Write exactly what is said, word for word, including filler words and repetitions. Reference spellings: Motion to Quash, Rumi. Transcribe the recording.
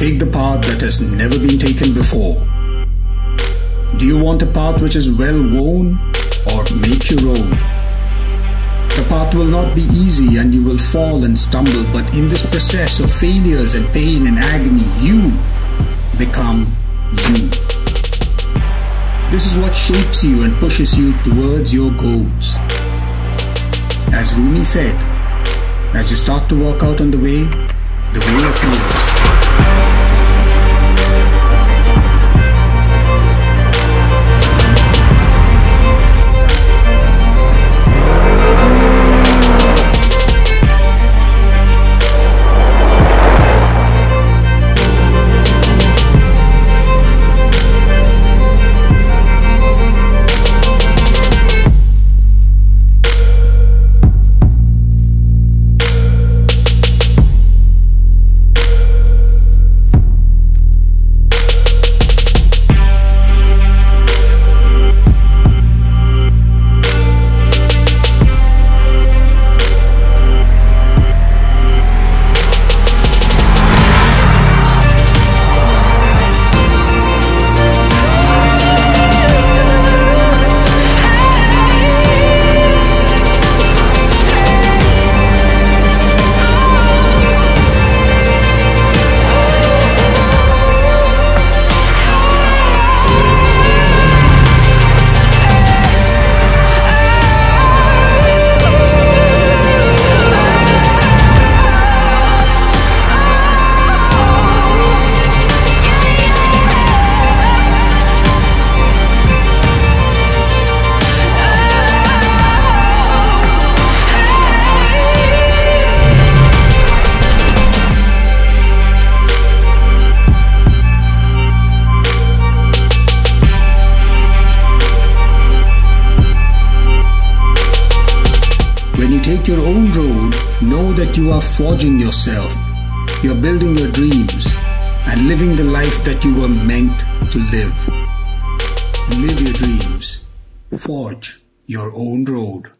Take the path that has never been taken before. Do you want a path which is well worn, or make your own? The path will not be easy and you will fall and stumble, but in this process of failures and pain and agony, you become you. This is what shapes you and pushes you towards your goals. As Rumi said, as you start to walk out on the way, the way appears. When you take your own road, know that you are forging yourself, you are building your dreams and living the life that you were meant to live. Live your dreams, forge your own road.